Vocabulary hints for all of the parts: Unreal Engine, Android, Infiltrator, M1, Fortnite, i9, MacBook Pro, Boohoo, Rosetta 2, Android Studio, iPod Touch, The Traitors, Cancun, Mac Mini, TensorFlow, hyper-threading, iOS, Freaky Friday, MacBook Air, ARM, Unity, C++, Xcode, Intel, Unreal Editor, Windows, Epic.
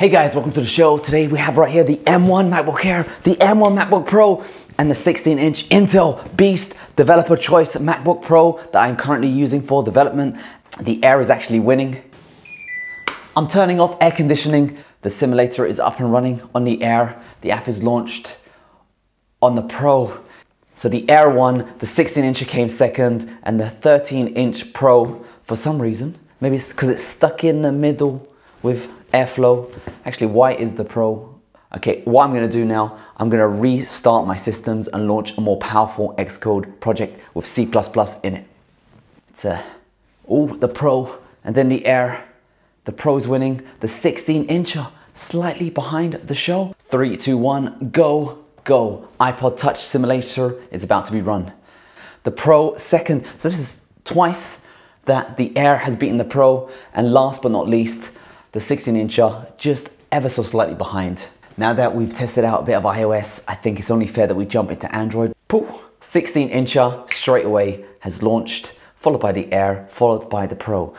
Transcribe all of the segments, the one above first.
Hey guys, welcome to the show. Today we have right here the M1 MacBook Air, the M1 MacBook Pro, and the 16-inch Intel Beast Developer Choice MacBook Pro that I'm currently using for development. The Air is actually winning. I'm turning off air conditioning. The simulator is up and running on the Air. The app is launched on the Pro. So the Air won, the 16-incher came second, and the 13-inch Pro, for some reason, maybe it's because it's stuck in the middle with airflow. Actually, white is the Pro. Okay, what I'm gonna do now, I'm gonna restart my systems and launch a more powerful Xcode project with C++ in it. It's the Pro, and then the Air. The Pro's winning, the 16-incher, slightly behind the show. 3, 2, 1, go, go. iPod Touch simulator is about to be run. The Pro second, so this is twice that the Air has beaten the Pro, and last but not least, the 16-incher just ever so slightly behind. Now that we've tested out a bit of iOS, I think it's only fair that we jump into Android. 16-incher straight away has launched, followed by the Air, followed by the Pro.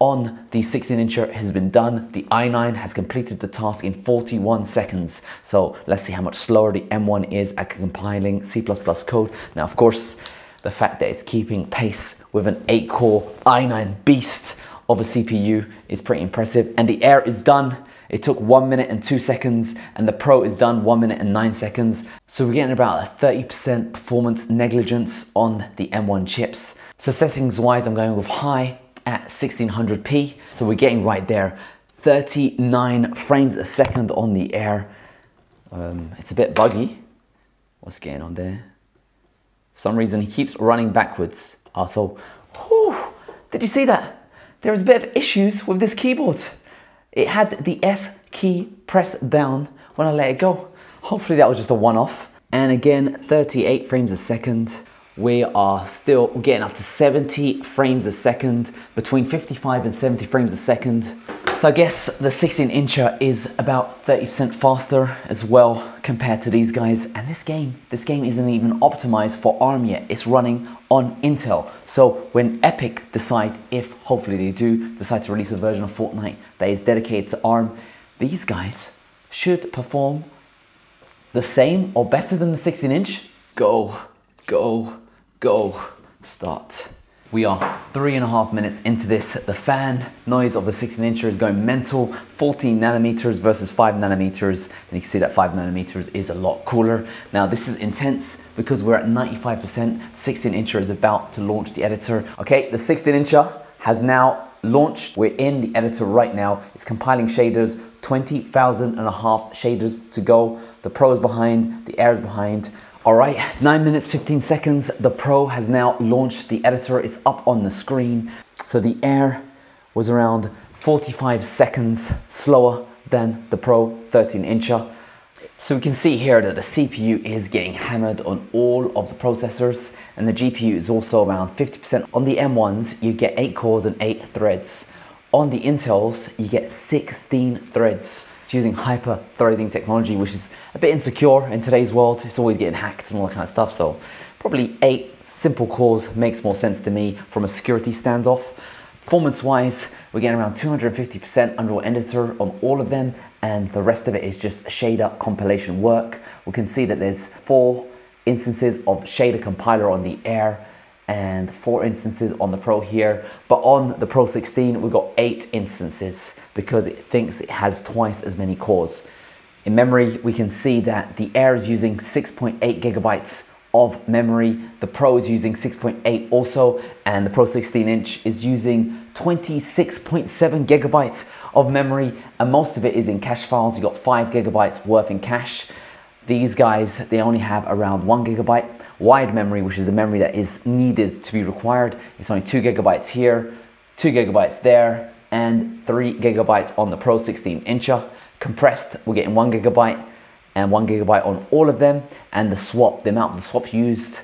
On the 16-incher has been done. The i9 has completed the task in 41 seconds. So let's see how much slower the M1 is at compiling C++ code. Now, of course, the fact that it's keeping pace with an 8-core i9 beast of a CPU is pretty impressive. And the Air is done. It took 1 minute and 2 seconds, and the Pro is done 1 minute and 9 seconds. So we're getting about a 30% performance negligence on the M1 chips. So settings wise, I'm going with high at 1600p. So we're getting right there, 39 frames a second on the Air. It's a bit buggy. What's going on there? For some reason, he keeps running backwards. Also, did you see that? There is a bit of issues with this keyboard. It had the S key pressed down when I let it go. Hopefully that was just a one-off. And again, 38 frames a second. We are still getting up to 70 frames a second, between 55 and 70 frames a second. So I guess the 16-incher is about 30% faster as well compared to these guys. And this game isn't even optimized for ARM yet. It's running on Intel. So when Epic decide, if hopefully they do, decide to release a version of Fortnite that is dedicated to ARM, these guys should perform the same or better than the 16-inch. Go, go, go, start. We are 3.5 minutes into this. The fan noise of the 16-incher is going mental. 14 nanometers versus 5 nanometers. And you can see that 5 nanometers is a lot cooler. Now this is intense because we're at 95%. 16-incher is about to launch the editor. Okay, the 16-incher has now launched. We're in the editor right now. It's compiling shaders, 20,500 shaders to go. The Pro is behind, the Air is behind. All right, 9 minutes, 15 seconds. The Pro has now launched the editor. It's up on the screen. So the Air was around 45 seconds slower than the Pro 13-incher. So we can see here that the CPU is getting hammered on all of the processors, and the GPU is also around 50%. On the M1s, you get 8 cores and 8 threads. On the Intels, you get 16 threads. It's using hyper-threading technology, which is a bit insecure in today's world. It's always getting hacked and all that kind of stuff. So probably 8 simple cores makes more sense to me from a security standoff. Performance-wise, we're getting around 250% Unreal Editor on all of them, and the rest of it is just shader compilation work. We can see that there's 4 instances of shader compiler on the Air and 4 instances on the Pro here, but on the Pro 16 we've got 8 instances because it thinks it has twice as many cores. In memory, we can see that the Air is using 6.8 gigabytes of memory, the Pro is using 6.8 also, and the Pro 16-inch is using 26.7 gigabytes of memory, and most of it is in cache files. You've got 5 gigabytes worth in cache. These guys, they only have around 1 gigabyte. Wide memory, which is the memory that is needed to be required, it's only 2 gigabytes here, 2 gigabytes there, and 3 gigabytes on the Pro 16-incher. Compressed, we're getting 1 gigabyte and 1 gigabyte on all of them, and the swap, the amount of the swap used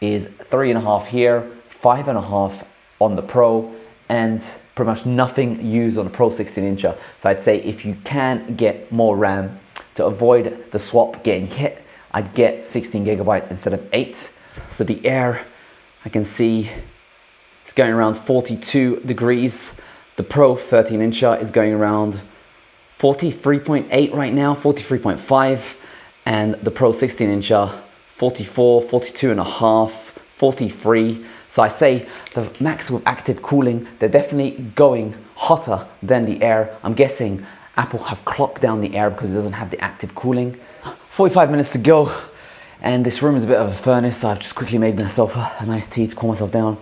is 3.5 here, 5.5 on the Pro, and pretty much nothing used on the Pro 16-incher. So I'd say if you can get more RAM to avoid the swap getting hit, I'd get 16 gigabytes instead of 8. So the Air, I can see it's going around 42 degrees. The Pro 13-incher is going around 43.8 right now, 43.5, and the Pro 16-incher, 44, 42.5, 43. So I say the Macs with active cooling, they're definitely going hotter than the Air. I'm guessing Apple have clocked down the Air because it doesn't have the active cooling. 45 minutes to go, and this room is a bit of a furnace, so I've just quickly made myself a nice tea to cool myself down.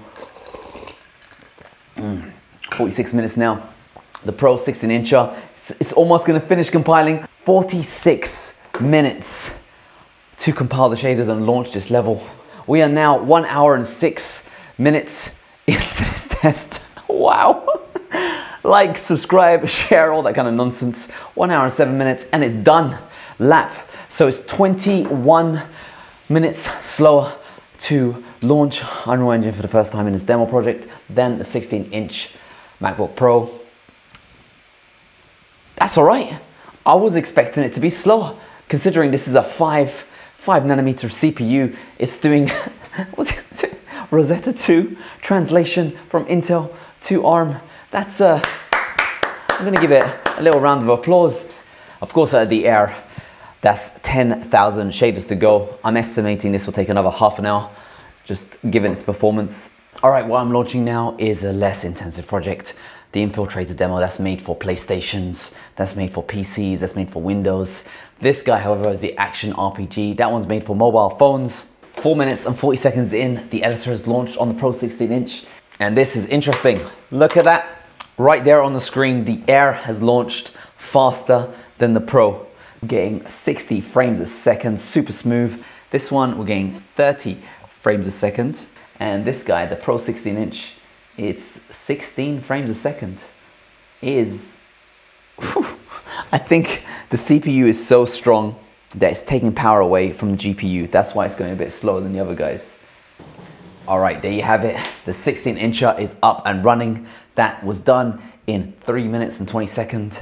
46 minutes now. The Pro 16-incher, it's almost gonna finish compiling. 46 minutes to compile the shaders and launch this level. We are now 1 hour and 6 minutes into this test. Wow. Like, subscribe, share, all that kind of nonsense. 1 hour and 7 minutes and it's done. Lap. So it's 21 minutes slower to launch Unreal Engine for the first time in its demo project than the 16-inch MacBook Pro. That's all right. I was expecting it to be slower, considering this is a 5 nanometer CPU. It's doing Rosetta 2 translation from Intel to ARM. That's I'm gonna give it a little round of applause. Of course, the Air, that's 10,000 shaders to go. I'm estimating this will take another half an hour, just given its performance. All right, what I'm launching now is a less intensive project. The Infiltrator demo, that's made for PlayStations, that's made for PCs, that's made for Windows. This guy, however, is the Action RPG. That one's made for mobile phones. 4 minutes and 40 seconds in, the editor is launched on the Pro 16-inch. And this is interesting. Look at that. Right there on the screen, the Air has launched faster than the Pro. We're getting 60 frames a second, super smooth. This one, we're getting 30 frames a second. And this guy, the Pro 16-inch, it's 16 frames a second. I think the CPU is so strong that it's taking power away from the GPU. That's why it's going a bit slower than the other guys. All right, there you have it. The 16-incher is up and running. That was done in 3 minutes and 20 seconds.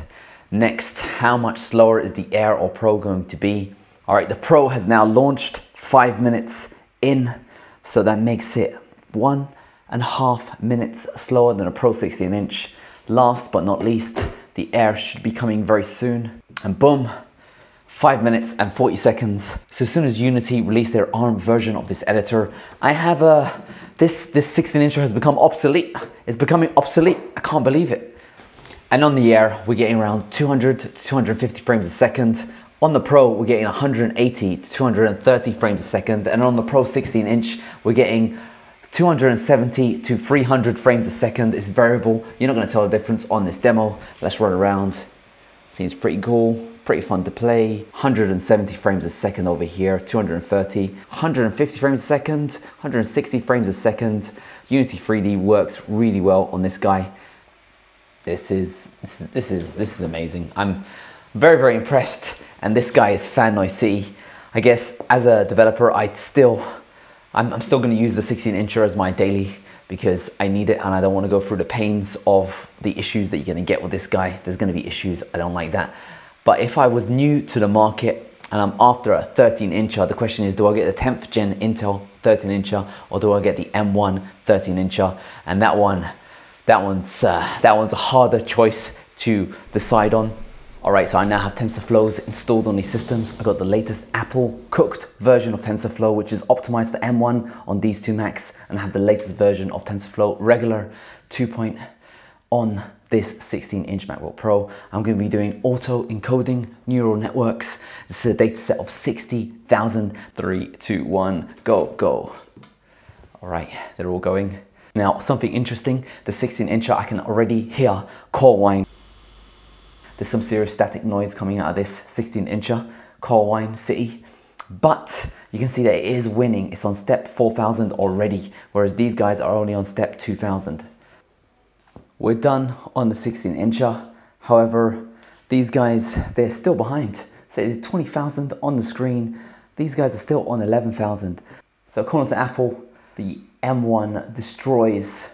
Next, how much slower is the Air or Pro going to be? All right, the Pro has now launched 5 minutes in, so that makes it 1.5 minutes slower than a Pro 16-inch. Last but not least, the Air should be coming very soon. And boom, 5 minutes and 40 seconds. So as soon as Unity released their ARM version of this editor, I have a, this 16-incher has become obsolete. It's becoming obsolete, I can't believe it. And on the Air, we're getting around 200 to 250 frames a second. On the Pro, we're getting 180 to 230 frames a second. And on the Pro 16-inch, we're getting 270 to 300 frames a second. It's variable. You're not going to tell the difference on this demo. Let's run around. Seems pretty cool, pretty fun to play. 170 frames a second over here, 230, 150 frames a second, 160 frames a second. Unity 3D works really well on this guy. This is amazing. I'm very impressed, and this guy is Fannoy City. I guess as a developer, I'm still going to use the 16-incher as my daily because I need it and I don't want to go through the pains of the issues that you're going to get with this guy. There's going to be issues. I don't like that. But if I was new to the market and I'm after a 13-incher, the question is, do I get the 10th gen Intel 13-incher or do I get the M1 13-incher? And that one's a harder choice to decide on. All right, so I now have TensorFlows installed on these systems. I got the latest Apple cooked version of TensorFlow, which is optimized for M1 on these two Macs, and I have the latest version of TensorFlow regular 2.0 on this 16-inch MacBook Pro. I'm going to be doing auto encoding neural networks. This is a data set of 60,000. 3, 2, 1, go, go. All right, they're all going. Now, something interesting, the 16-incher, I can already hear core whine. There's some serious static noise coming out of this 16-incher, Core Wine City. But you can see that it is winning. It's on step 4,000 already, whereas these guys are only on step 2,000. We're done on the 16-incher. However, these guys, they're still behind. So they're 20,000 on the screen. These guys are still on 11,000. So according to Apple, the M1 destroys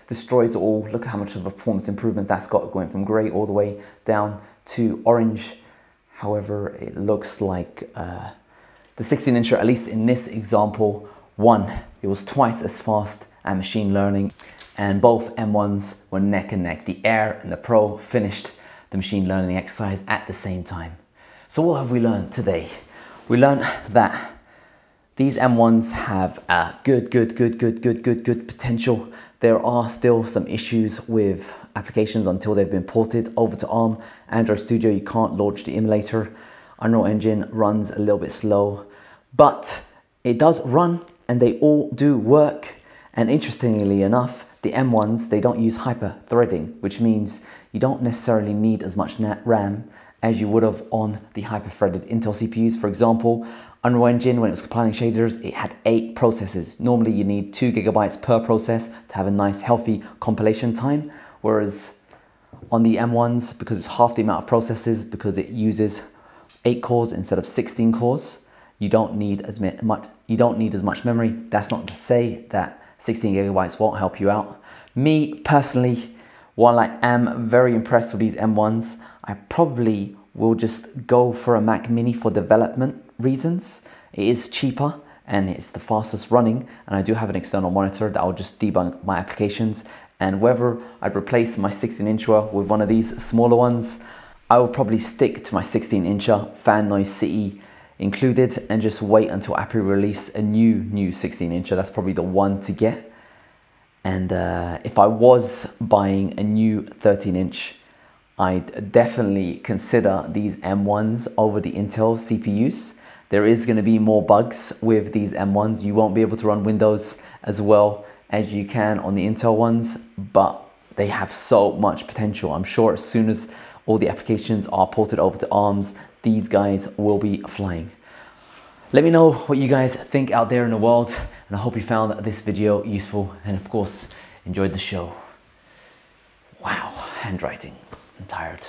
all. Look at how much of a performance improvement that's got, going from gray all the way down to orange. However, it looks like the 16-incher, at least in this example, won. It was twice as fast at machine learning, and both M1s were neck and neck. The Air and the Pro finished the machine learning exercise at the same time. So what have we learned today? We learned that these M1s have a good potential. There are still some issues with applications until they've been ported over to ARM. Android Studio, you can't launch the emulator. Unreal Engine runs a little bit slow, but it does run and they all do work. And interestingly enough, the M1s, they don't use hyper-threading, which means you don't necessarily need as much RAM as you would have on the hyper-threaded Intel CPUs. For example, Unreal Engine, when it was compiling shaders, it had 8 processes. Normally you need 2 GB per process to have a nice healthy compilation time. Whereas on the M1s, because it's half the amount of processes, because it uses 8 cores instead of 16 cores, you don't need as much. You don't need as much memory. That's not to say that 16 GB won't help you out. Me personally, while I am very impressed with these M1s, I probably will just go for a Mac Mini for development reasons. It is cheaper and it's the fastest running, and I do have an external monitor that I'll just debug my applications. And whether I'd replace my 16-incher with one of these smaller ones, I will probably stick to my 16-incher, fan noise CE included, and just wait until Apple release a new 16-incher. That's probably the one to get. And if I was buying a new 13-inch, I'd definitely consider these M1s over the Intel CPUs. There is going to be more bugs with these M1s. You won't be able to run Windows as well as you can on the Intel ones, but they have so much potential. I'm sure as soon as all the applications are ported over to ARMs, these guys will be flying. Let me know what you guys think out there in the world, and I hope you found this video useful and of course enjoyed the show. Wow, handwriting. I'm tired.